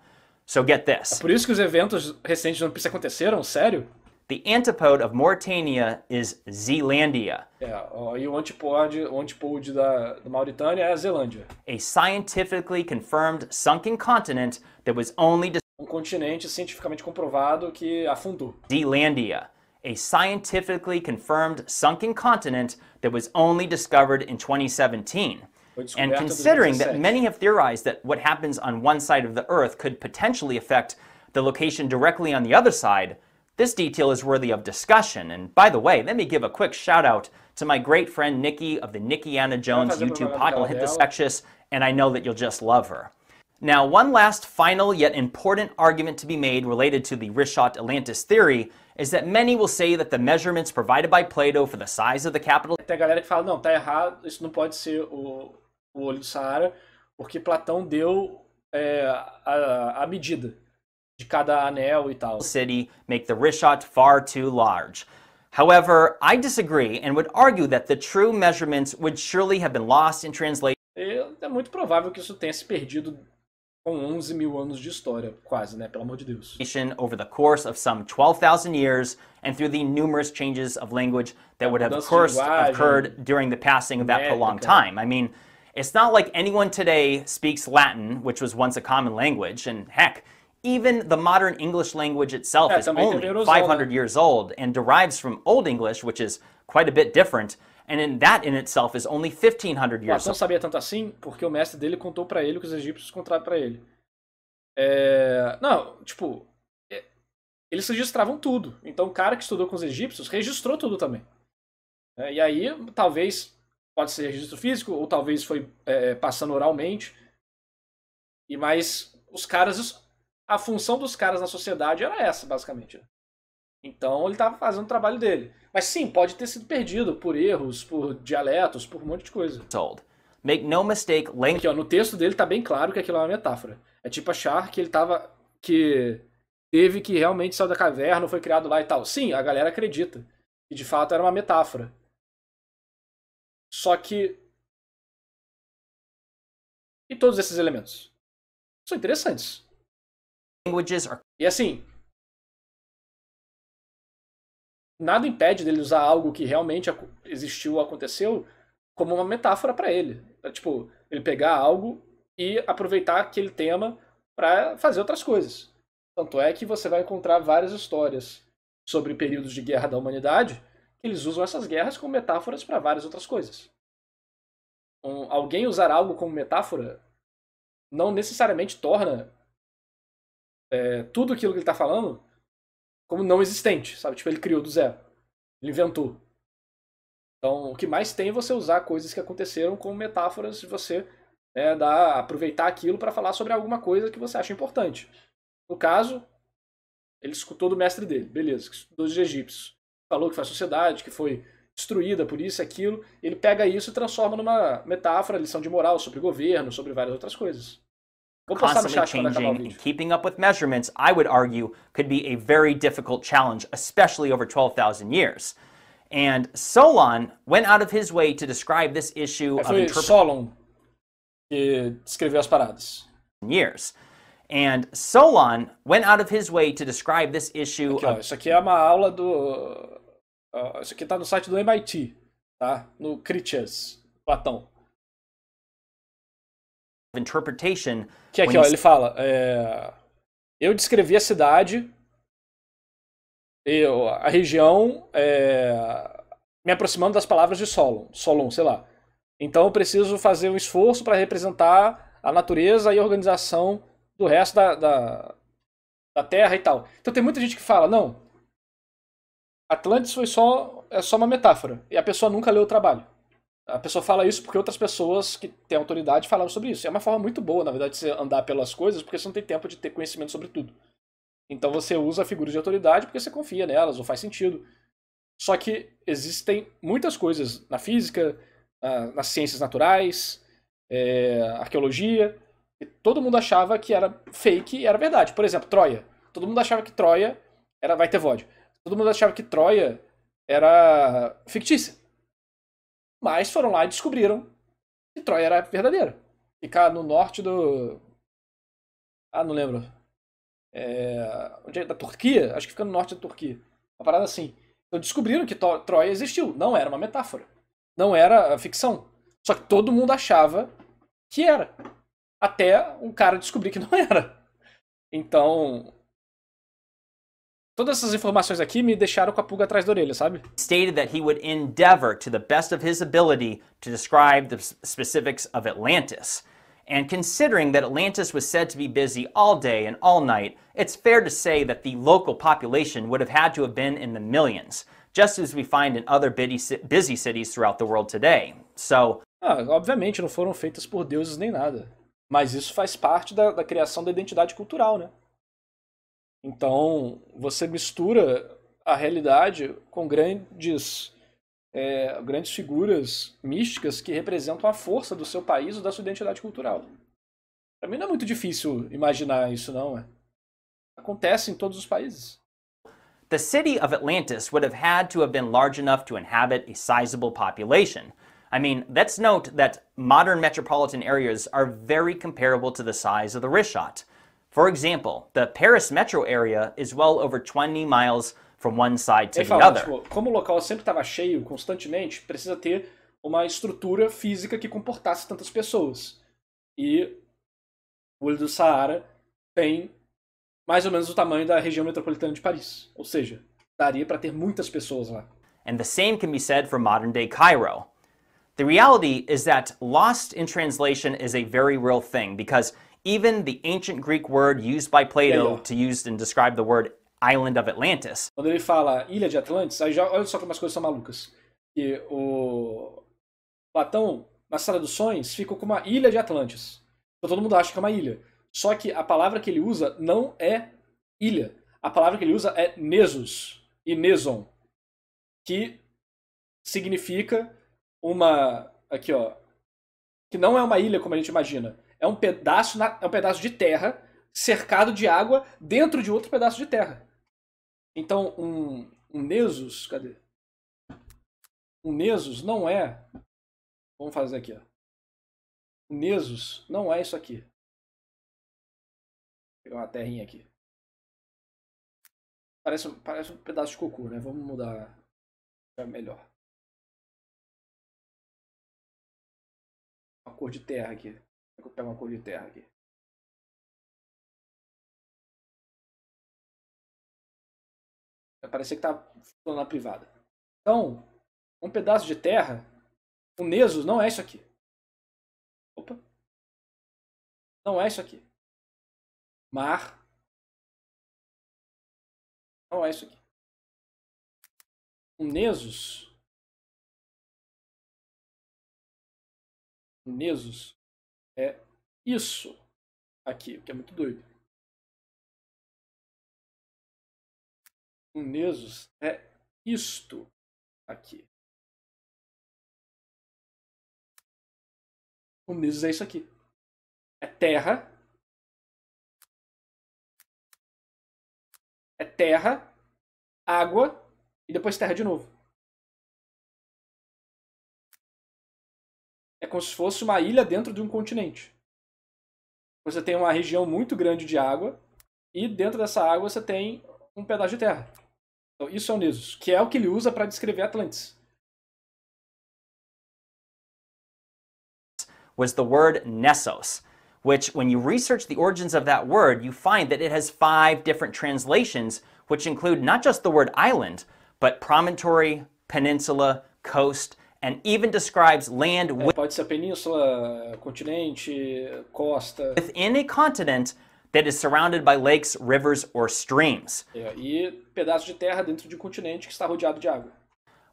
So get this. É por isso que os eventos recentes não aconteceram, sério? The antipode of Mauritania is Zealandia. É, ó, e o antipode, o antipode da, da Mauritânia é a Zealândia. A scientifically confirmed sunken continent that was only... Um continente cientificamente comprovado que afundou. Zealandia. A scientifically confirmed sunken continent that was only discovered in twenty seventeen. And considering that many have theorized that what happens on one side of the Earth could potentially affect the location directly on the other side, this detail is worthy of discussion. And by the way, let me give a quick shout out to my great friend Nikki of the Nikki Anna Jones YouTube podcast. I'll hit the sexist, and I know that you'll just love her. Now, one last final yet important argument to be made related to the Rishat Atlantis theory is that many will say that the measurements provided by Plato for the size of the capital... Tem galera que fala, não, tá errado, isso não pode ser o, o Olho do Saara, porque Platão deu é, a, a medida de cada anel e tal. ...city make the Rishat far too large. However, I disagree and would argue that the true measurements would surely have been lost in translation. É muito provável que isso tenha se perdido com onze mil anos de história, quase, né? Pelo amor de Deus. ...over the course of some twelve thousand years and through the numerous changes of language that would have cursed, occurred during the passing of that métrica. Prolonged time. I mean, it's not like anyone today speaks Latin, which was once a common language, and heck, even the modern English language itself é, is only five hundred years old and derives from Old English, which is quite a bit different, and in that in itself is only fifteen hundred years old. Platão sabia tanto assim porque o mestre dele contou para ele o que os egípcios contaram para ele. É... Não, tipo, é... eles registravam tudo. Então o cara que estudou com os egípcios registrou tudo também. É, e aí, talvez, pode ser registro físico ou talvez foi é, passando oralmente. E mas os caras... A função dos caras na sociedade era essa, basicamente. Então ele estava fazendo o trabalho dele. Mas sim, pode ter sido perdido por erros, por dialetos, por um monte de coisa. Make no mistake, aqui, ó, no texto dele está bem claro que aquilo é uma metáfora. É tipo achar que ele tava, que teve que realmente saiu da caverna, foi criado lá e tal. Sim, a galera acredita. E de fato era uma metáfora. Só que... E todos esses elementos são interessantes. E assim, nada impede dele usar algo que realmente existiu ou aconteceu como uma metáfora para ele. Pra, tipo, ele pegar algo e aproveitar aquele tema para fazer outras coisas. Tanto é que você vai encontrar várias histórias sobre períodos de guerra da humanidade, que eles usam essas guerras como metáforas para várias outras coisas. Um, alguém usar algo como metáfora não necessariamente torna é, tudo aquilo que ele está falando como não existente, sabe? Tipo, ele criou do zero. Ele inventou. Então, o que mais tem é você usar coisas que aconteceram como metáforas e você né, dá, aproveitar aquilo para falar sobre alguma coisa que você acha importante. No caso, ele escutou do mestre dele, beleza, que estudou dos egípcios. Falou que foi a sociedade, que foi destruída por isso e aquilo. Ele pega isso e transforma numa metáfora, lição de moral sobre governo, sobre várias outras coisas. Vou postar no chat quando acabar o vídeo. Keeping up with measurements, I would argue, could be a very difficult challenge, especially over twelve thousand years. And Solon went out of his way to describe this issue of interpretation. Foi Solon que escreveu as paradas. Years. And Solon went out of his way to describe this issue. Aqui, of... ó, isso aqui é uma aula do. Uh, isso aqui está no site do M I T, tá? No Critias, Platão. Interpretation. Que aqui, when... ó, ele fala. É... Eu descrevi a cidade, eu, a região, é... me aproximando das palavras de Solon, Solon, sei lá. Então eu preciso fazer um esforço para representar a natureza e a organização do resto da, da, da Terra e tal. Então tem muita gente que fala, não, Atlantis foi só, é só uma metáfora, e a pessoa nunca leu o trabalho. A pessoa fala isso porque outras pessoas que têm autoridade falaram sobre isso. É uma forma muito boa, na verdade, de você andar pelas coisas, porque você não tem tempo de ter conhecimento sobre tudo. Então você usa figuras de autoridade porque você confia nelas, ou faz sentido. Só que existem muitas coisas na física, na, nas ciências naturais, é, arqueologia... E todo mundo achava que era fake e era verdade. Por exemplo, Troia. Todo mundo achava que Troia era... Vai ter V O D. Todo mundo achava que Troia era fictícia. Mas foram lá e descobriram que Troia era verdadeira. Ficar no norte do... Ah, não lembro. É... Onde é? Da Turquia? Acho que fica no norte da Turquia. Uma parada assim. Então descobriram que Troia existiu. Não era uma metáfora. Não era ficção. Só que todo mundo achava que era. Até um cara descobrir que não era. Então, todas essas informações aqui me deixaram com a pulga atrás da orelha, sabe? Stated that he would endeavor to the best of his ability to describe the specifics of Atlantis. And considering that Atlantis was said to be busy all day and all night, it's fair to say that the local population would have had to have been in the millions, just as we find in other busy cities throughout the world today. So, ah, obviamente não foram feitas por deuses nem nada. Mas isso faz parte da, da criação da identidade cultural, né? Então, você mistura a realidade com grandes, é, grandes figuras místicas que representam a força do seu país ou da sua identidade cultural. Para mim não é muito difícil imaginar isso, não. É. Acontece em todos os países. The city of Atlantis would have had to have been large enough to inhabit a sizable population. I mean, let's note that modern metropolitan areas are very comparable to the size of the Rishat. For example, the Paris metro area is well over twenty miles from one side to the other. Tipo, como o local sempre estava cheio constantemente, precisa ter uma estrutura física que comportasse tantas pessoas. E o Olho do Saara tem mais ou menos o tamanho da região metropolitana de Paris. Ou seja, daria para ter muitas pessoas lá. And the same can be said for modern-day Cairo. The reality is that lost in translation is a very real thing, because even the ancient Greek word used by Plato to use and describe the word island of Atlantis. Quando ele fala ilha de Atlantis, aí já olha só como as coisas são malucas. Que o Platão, nas traduções, ficou com uma ilha de Atlantis. Então todo mundo acha que é uma ilha. Só que a palavra que ele usa não é ilha. A palavra que ele usa é nesos e neson, que significa... uma, aqui ó, que não é uma ilha como a gente imagina, é um pedaço, na, é um pedaço de terra cercado de água dentro de outro pedaço de terra. Então um, um nesos, cadê? Um nesos não é, vamos fazer aqui ó, um nesos não é isso aqui. Vou pegar uma terrinha aqui. Parece, parece um pedaço de cocô, né? Vamos mudar, é melhor. cor de terra aqui. Como é que eu pego uma cor de terra aqui? Vai parecer que tá funcionando na privada. Então, um pedaço de terra, o Nesus não é isso aqui. Opa. Não é isso aqui. Mar. Não é isso aqui. O Nesus. O Nesus é isso aqui, o que é muito doido. O Nesus é isto aqui. O Nesus é isso aqui. É terra. É terra, água e depois terra de novo. É como se fosse uma ilha dentro de um continente. Você tem uma região muito grande de água e dentro dessa água você tem um pedaço de terra. Então, isso é o Nesus, que é o que ele usa para descrever Atlantis. Was the word Nessos, which when you research the origins of that word, you find that it has five different translations, which include not just the word island, but promontory, peninsula, coast, and even describes land with, é, pode ser península, continente, costa. Within a continent that is surrounded by lakes, rivers, or streams. É, e pedaço de terra dentro de um continente que está rodeado de água.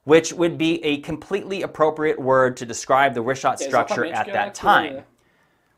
Which would be a completely appropriate word to describe the Rishat structure é at that é time. Aquilo, né?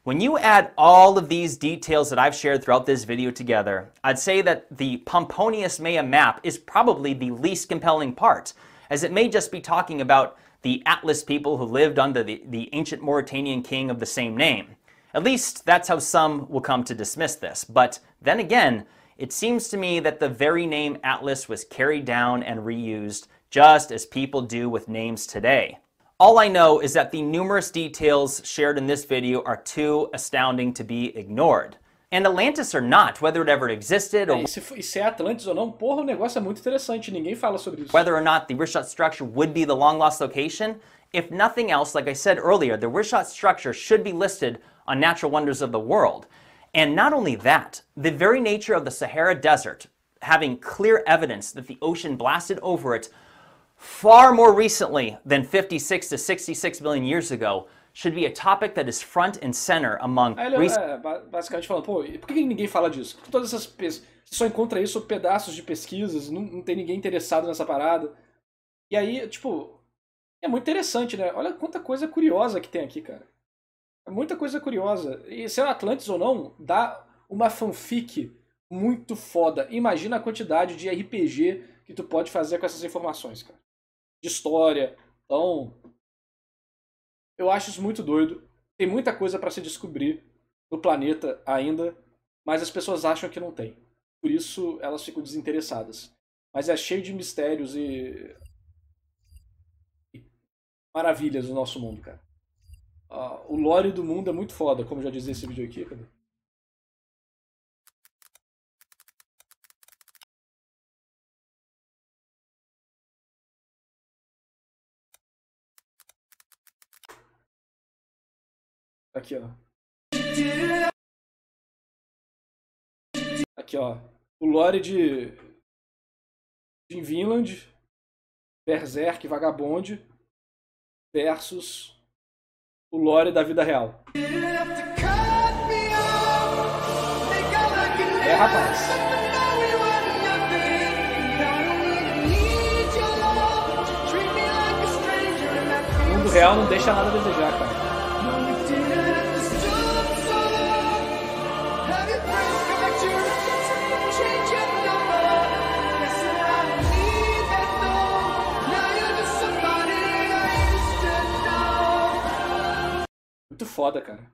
When you add all of these details that I've shared throughout this video together, I'd say that the Pomponius Mela map is probably the least compelling part, as it may just be talking about the Atlas people who lived under the, the ancient Mauritanian king of the same name. At least that's how some will come to dismiss this. But then again, it seems to me that the very name Atlas was carried down and reused, just as people do with names today. All I know is that the numerous details shared in this video are too astounding to be ignored. And Atlantis or not, whether it ever existed or... E se, e se é Atlantis ou não, porra, o negócio é muito interessante, ninguém fala sobre isso. Whether or not the Rishat structure would be the long-lost location, if nothing else, like I said earlier, the Rishat structure should be listed on Natural Wonders of the World. And not only that, the very nature of the Sahara Desert, having clear evidence that the ocean blasted over it far more recently than fifty-six to sixty-six million years ago, should be a topic that is front and center among... Ele, é, basicamente falando, pô, por que ninguém fala disso? Todas essas pes... Você só encontra isso, pedaços de pesquisas, não, não tem ninguém interessado nessa parada. E aí, tipo, é muito interessante, né? Olha quanta coisa curiosa que tem aqui, cara. É muita coisa curiosa. E se é Atlantis ou não, dá uma fanfic muito foda. Imagina a quantidade de R P G que tu pode fazer com essas informações, cara. De história, então... Eu acho isso muito doido. Tem muita coisa para se descobrir no planeta ainda, mas as pessoas acham que não tem. Por isso elas ficam desinteressadas. Mas é cheio de mistérios e, e maravilhas no nosso mundo, cara. Ah, o lore do mundo é muito foda, como já dizia esse vídeo aqui. Cadê? Aqui, ó. Aqui, ó. O lore de... de Vinland, Berserk, Vagabonde, versus o lore da vida real. É, rapaz. O mundo real não deixa nada a desejar, cara. Muito foda, cara.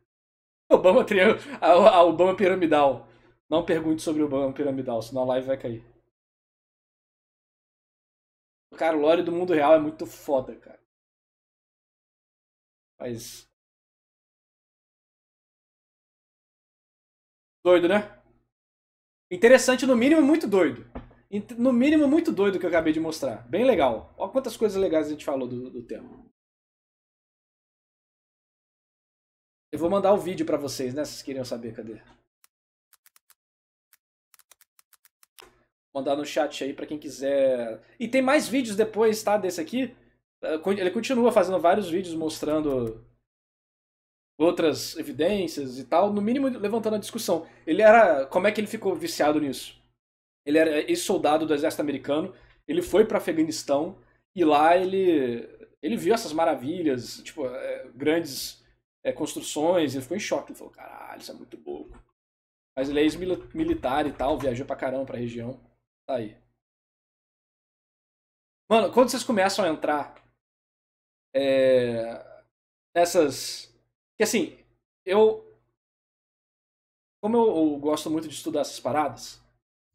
Obama, triângulo, a, a Obama piramidal. Não pergunte sobre o Obama piramidal, senão a live vai cair. Cara, o lore do mundo real é muito foda, cara. Mas... doido, né? Interessante, no mínimo, muito doido. No mínimo, muito doido que eu acabei de mostrar. Bem legal. Olha quantas coisas legais a gente falou do, do tema. vou mandar o vídeo pra vocês, né? Vocês queriam saber, cadê? Vou mandar no chat aí pra quem quiser. E tem mais vídeos depois, tá? Desse aqui. Ele continua fazendo vários vídeos mostrando outras evidências e tal, no mínimo levantando a discussão. Ele era... Como é que ele ficou viciado nisso? Ele era ex-soldado do exército americano, ele foi para Afeganistão e lá ele, ele viu essas maravilhas, tipo, é, grandes é, construções, ele ficou em choque, ele falou, caralho, isso é muito louco. Mas ele é ex-militar e tal, viajou pra caramba pra região, tá aí. Mano, quando vocês começam a entrar é, nessas... Que assim, eu... Como eu, eu gosto muito de estudar essas paradas,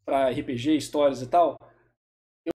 pra R P G, histórias e tal,